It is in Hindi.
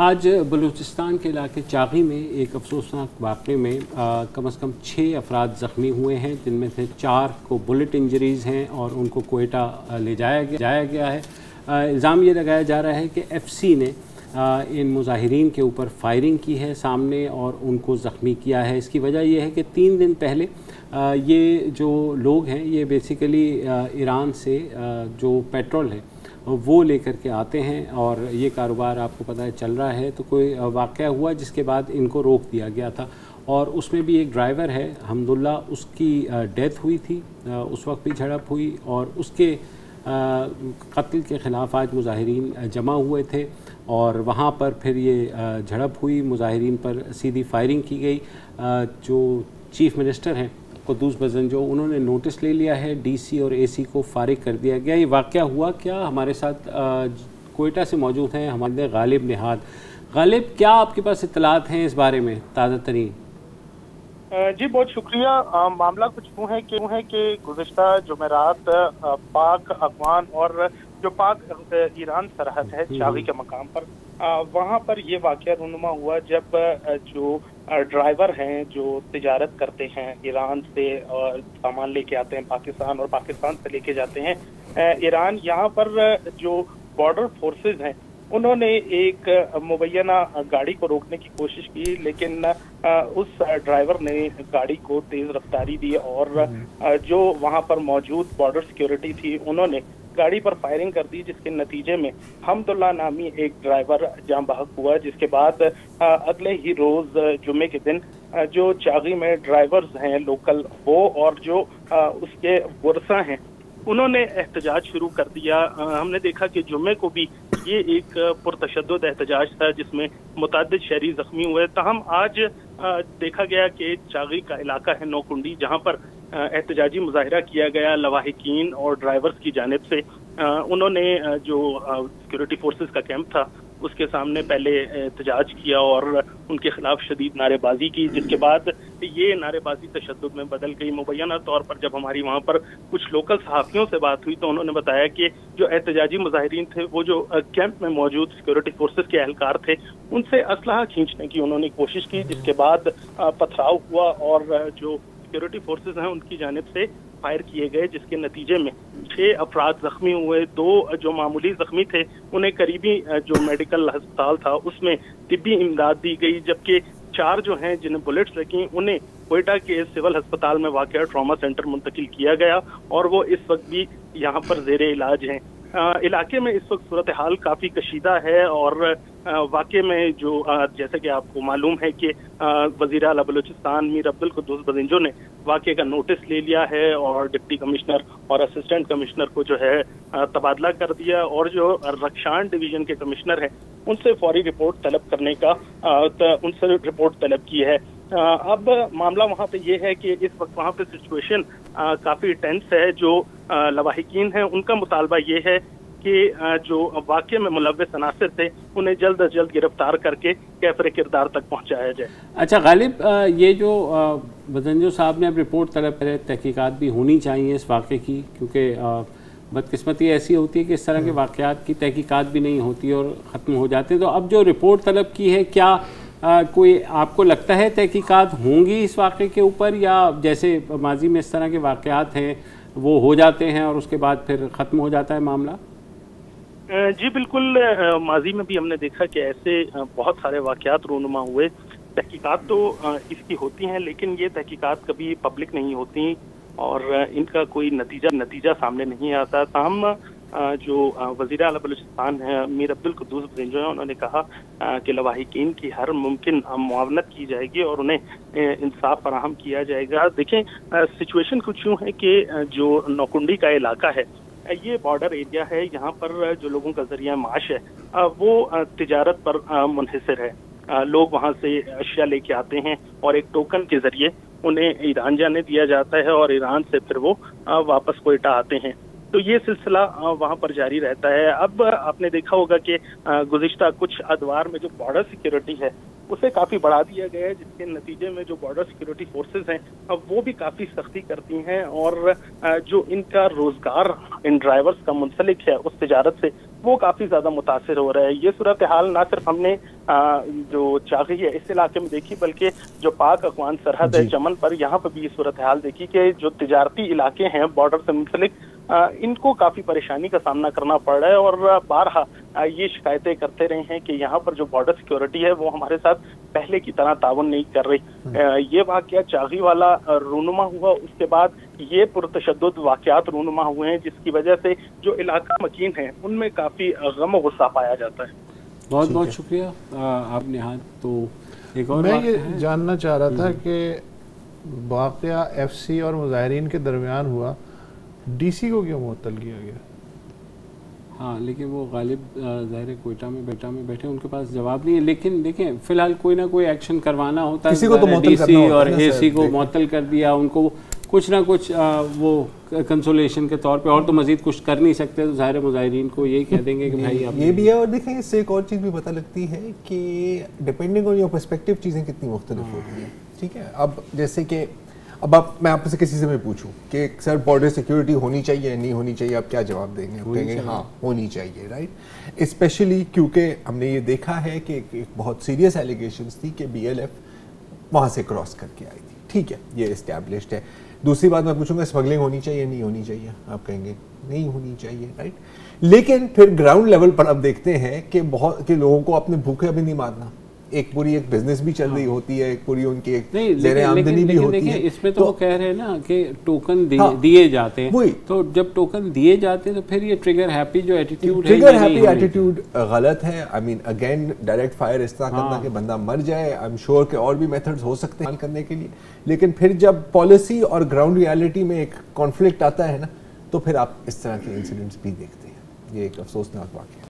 आज बलूचिस्तान के इलाके चागी में एक अफसोसनाक वाक़े में कम से कम 6 अफराद ज़ख्मी हुए हैं, जिनमें से 4 को बुलेट इंजरीज़ हैं और उनको कोयटा ले जाया गया है। इल्ज़ाम ये लगाया जा रहा है कि FC ने इन मुजाहिरीन के ऊपर फायरिंग की है सामने और उनको ज़ख्मी किया है। इसकी वजह यह है कि 3 दिन पहले ये जो लोग हैं ये बेसिकली ईरान से जो पेट्रोल है वो लेकर के आते हैं और ये कारोबार आपको पता है चल रहा है। तो कोई वाक़या हुआ जिसके बाद इनको रोक दिया गया था और उसमें भी एक ड्राइवर है हमदुल्ला, उसकी डेथ हुई थी, उस वक्त भी झड़प हुई और उसके कत्ल के ख़िलाफ़ आज मुजाहिरीन जमा हुए थे और वहाँ पर फिर ये झड़प हुई, मुजाहिरीन पर सीधी फायरिंग की गई। जो चीफ़ मिनिस्टर हैं कुद्दूस बज़ंजो, उन्होंने नोटिस ले लिया है, DC और AC को फारिग कर दिया गया। ये वाक़या हुआ क्या हमारे साथ कोयटा से मौजूद हैं हमारे गालिब निहाद। गालिब, क्या आपके पास इत्तलात हैं इस बारे में ताज़ा तरीन? जी बहुत शुक्रिया। मामला कुछ यूँ है कि गुज़श्ता जुमेरात पाक अफगान और जो पाक ईरान सरहद है चागी के मकाम पर, वहाँ पर ये वाक़या रुनुमा हुआ जब जो ड्राइवर हैं जो तिजारत करते हैं ईरान से और सामान लेके आते हैं पाकिस्तान और पाकिस्तान से लेके जाते हैं ईरान, यहाँ पर जो बॉर्डर फोर्सेस हैं उन्होंने एक मुबैना गाड़ी को रोकने की कोशिश की, लेकिन उस ड्राइवर ने गाड़ी को तेज़ रफ्तारी दी और जो वहाँ पर मौजूद बॉर्डर सिक्योरिटी थी उन्होंने गाड़ी पर फायरिंग कर दी, जिसके नतीजे में हमदुल्ला नामी एक ड्राइवर जाम बहक हुआ। जिसके बाद अगले ही रोज जुमे के दिन जो चागी में ड्राइवर्स हैं लोकल वो और जो उसके वर्सा हैं उन्होंने एहतजाज शुरू कर दिया। हमने देखा कि जुमे को भी ये एक पुरतशद्दुद एहतजाज था जिसमें मुतअद्दिद शहरी जख्मी हुए। तहम आज देखा गया कि चागी का इलाका है नौकुंडी, जहाँ पर एहतजाजी मुजाहिरा किया गया लवाहिकीन और ड्राइवर्स की जानिब से। उन्होंने जो सिक्योरिटी फोर्सेस का कैंप था उसके सामने पहले एहतजाज किया और उनके खिलाफ शदीद नारेबाजी की, जिसके बाद ये नारेबाजी तशद्दुद में बदल गई। मुबैना तौर पर जब हमारी वहाँ पर कुछ लोकल सहाफ़ियों से बात हुई तो उन्होंने बताया कि जो एहतजाजी मुजाहिरीन थे वो जो कैंप में मौजूद सिक्योरिटी फोर्सेस के एहलकार थे उनसे असलहा खींचने की उन्होंने कोशिश की, जिसके बाद पथराव हुआ और जो सिक्योरिटी फोर्सेस हैं उनकी जानिब से फायर किए गए, जिसके नतीजे में 6 अफराद जख्मी हुए। 2 जो मामूली जख्मी थे उन्हें करीबी जो मेडिकल अस्पताल था उसमें तिब्बी इमदाद दी गई, जबकि 4 जो हैं जिन्हें बुलेट्स लगी उन्हें कोयटा के सिविल अस्पताल में वाक़िया ट्रॉमा सेंटर मुंतकिल किया गया और वो इस वक्त भी यहाँ पर जेरे इलाज हैं। इलाके में इस वक्त सूरत हाल काफ़ी कशीदा है और वाक़े में जो जैसे कि आपको मालूम है कि वज़ीर आला बलूचिस्तान मीर अब्दुल कुद्दूस बिज़ेंजो ने वाक़े का नोटिस ले लिया है और डिप्टी कमिश्नर और असिस्टेंट कमिश्नर को जो है तबादला कर दिया और जो रक्षान डिवीज़न के कमिश्नर हैं उनसे फौरी रिपोर्ट तलब करने का उनसे रिपोर्ट तलब की है। अब मामला वहाँ पे ये है कि इस वक्त वहाँ पे सिचुएशन काफ़ी टेंस है। जो लवाहिकीन हैं उनका मुतालबा ये है कि जो वाक़े में मुलव्वस अनासर थे उन्हें जल्द अज जल्द गिरफ्तार करके कैफरे किरदार तक पहुँचाया जाए। अच्छा गालिब, ये जो बिज़ेंजो साहब ने अब रिपोर्ट तलब करे, तहकीकात भी होनी चाहिए इस वाक़े की, क्योंकि बदकिस्मती ऐसी होती है कि इस तरह के वाक़यात की तहकीकात भी नहीं होती और ख़त्म हो जाते हैं। तो अब जो रिपोर्ट तलब की है, क्या कोई आपको लगता है तहकीकात होंगी इस वाक़े के ऊपर, या जैसे माजी में इस तरह के वाक़यात हैं वो हो जाते हैं और उसके बाद फिर ख़त्म हो जाता है मामला? जी बिल्कुल, माजी में भी हमने देखा कि ऐसे बहुत सारे वाक़यात रूनुमा हुए। तहकीकात तो इसकी होती हैं लेकिन ये तहकीकात कभी पब्लिक नहीं होती और इनका कोई नतीजा सामने नहीं आता। ताहम जो वज़ीर आला बलूचिस्तान है मीर अब्दुल कुद्दूस बिज़ेंजो हैं, उन्होंने कहा कि लवाहिकीन की हर मुमकिन मुआवनत की जाएगी और उन्हें इंसाफ फराहम किया जाएगा। देखें सिचुएशन कुछ यूँ है कि जो नौकुंडी का इलाका है ये बॉर्डर एरिया है, यहाँ पर जो लोगों का जरिया माश है वो तिजारत पर मुनहसर है। लोग वहाँ से अशिया लेके आते हैं और एक टोकन के ज़रिए उन्हें ईरान जाने दिया जाता है और ईरान से फिर वो वापस कोयटा आते हैं, तो ये सिलसिला वहाँ पर जारी रहता है। अब आपने देखा होगा कि गुज़िश्ता कुछ अदवार में जो बॉर्डर सिक्योरिटी है उसे काफ़ी बढ़ा दिया गया है, जिसके नतीजे में जो बॉर्डर सिक्योरिटी फोर्सेस हैं अब वो भी काफ़ी सख्ती करती हैं और जो इनका रोज़गार इन ड्राइवर्स का मुंसलिक है उस तिजारत से वो काफ़ी ज़्यादा मुतासर हो रहा है। ये सूरत हाल ना सिर्फ हमने जो चागी है इस इलाके में देखी, बल्कि जो पाक अफगान सरहद है चमन पर, यहाँ पर भी ये सूरत हाल देखी कि जो तिजारती इलाके हैं बॉर्डर से मुंसलिक, इनको काफ़ी परेशानी का सामना करना पड़ रहा है। और बारहा ये शिकायतें करते रहे हैं कि यहाँ पर जो बॉर्डर सिक्योरिटी है वो हमारे साथ पहले की तरह तावन नहीं कर रही। ये वाकया चागी वाला रूनुमा हुआ, उसके बाद ये पुरतशद्दुद वाकयात रूनुमा हुए हैं, जिसकी वजह से जो इलाका मकीन है उनमें काफ़ी गम व गुस्सा पाया जाता है। बहुत बहुत शुक्रिया आप निहाल। तो एक और मैं ये जानना चाह रहा था कि वाकया FC और मुजाहरीन के दरमियान हुआ, DC को क्यों मुअत्तल किया गया? हाँ, लेकिन वो गालिब ज़ाहिर कोयटा में बैठे, उनके पास जवाब नहीं है। लेकिन देखें फिलहाल कोई ना कोई एक्शन करवाना होता है, किसी को तो DC और AC को मुअत्तल कर दिया, उनको कुछ ना कुछ वो कंसोलेशन के तौर पे, और तो मजीद कुछ कर नहीं सकते, तो ज़ाहिर मुजाहिरीन को यही कह देंगे कि भाई आप ये भी है। और देखें इससे एक और चीज़ भी पता लगती है कि डिपेंडिंग ऑन योर पर्सपेक्टिव चीज़ें कितनी मुख्तलिफ होती हैं। ठीक है, अब जैसे कि अब आप मैं आपसे किसी से मैं पूछूं कि सर बॉर्डर सिक्योरिटी होनी चाहिए या नहीं होनी चाहिए, आप क्या जवाब देंगे? आप कहेंगे हाँ होनी चाहिए, राइट। स्पेशली क्योंकि हमने ये देखा है कि एक बहुत सीरियस एलिगेशंस थी कि BLF वहाँ से क्रॉस करके आई थी। ठीक है, ये इस्टेब्लिश्ड है। दूसरी बात मैं पूछूंगा स्मगलिंग होनी चाहिए नहीं होनी चाहिए, आप कहेंगे नहीं होनी चाहिए, राइट। लेकिन फिर ग्राउंड लेवल पर आप देखते हैं कि बहुत के लोगों को अपने भूखे अभी नहीं मारना, एक पूरी एक बिजनेस भी चल रही होती है, एक पूरी उनकी एक ज़रिए आमदनी भी होती है। इसमें तो वो कह रहे हैं ना कि टोकन दिए जाते हैं, तो जब टोकन दिए जाते हैं तो फिर ये ट्रिगर हैप्पी जो एटीट्यूड है, ट्रिगर हैप्पी एटीट्यूड गलत है। I mean again direct fire इस तरह करना कि बंदा मर जाए, आई एम श्योर के और भी मेथड्स हो सकते हैं करने के लिए, लेकिन फिर जब पॉलिसी और ग्राउंड रियलिटी में एक कॉन्फ्लिक्ट आता है ना, तो फिर आप इस तरह के इंसिडेंट्स भी देखते हैं। ये एक अफसोसनाक वाकया है।